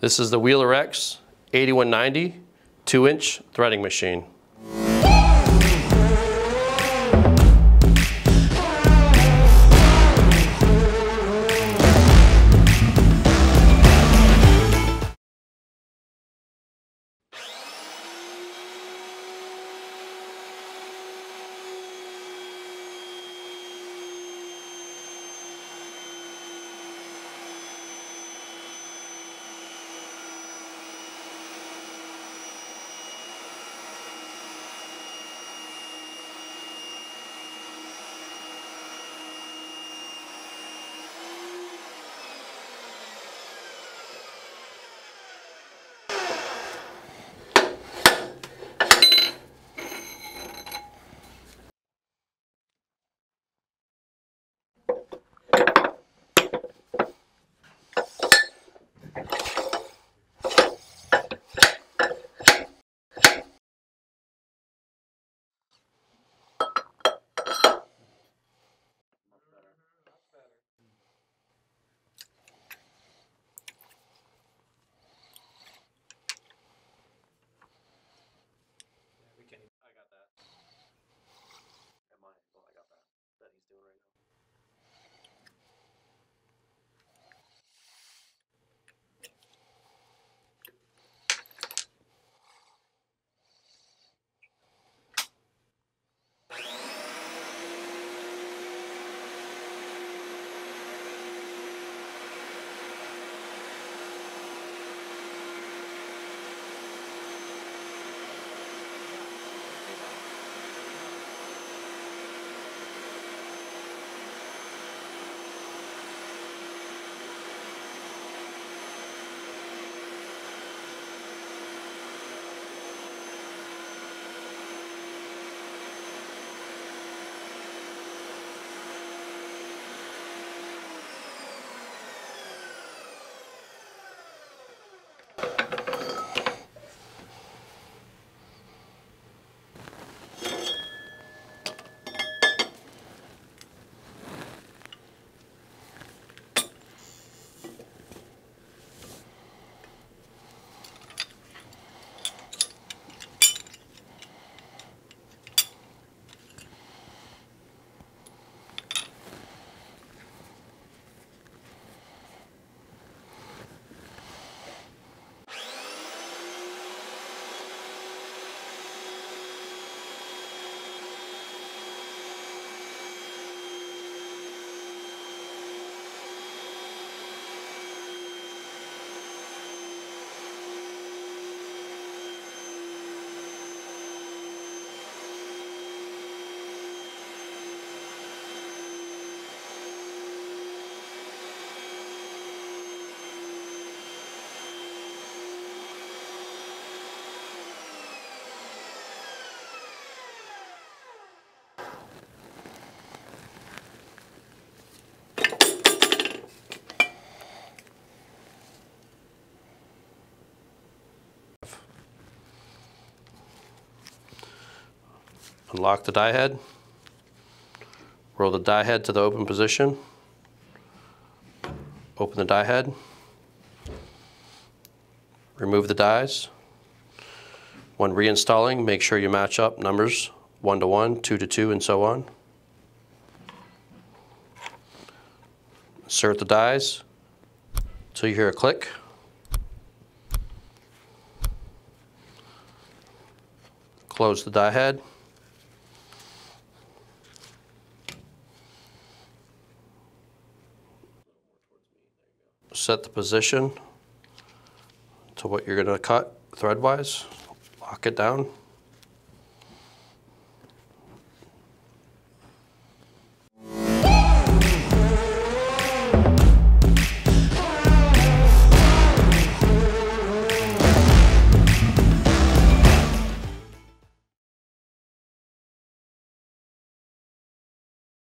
This is the Wheeler-Rex 8190 2-inch threading machine. Unlock the die head, roll the die head to the open position, open the die head, remove the dies. When reinstalling, make sure you match up numbers 1 to 1, 2 to 2, and so on. Insert the dies until you hear a click. Close the die head. Set the position to what you're going to cut thread-wise, lock it down.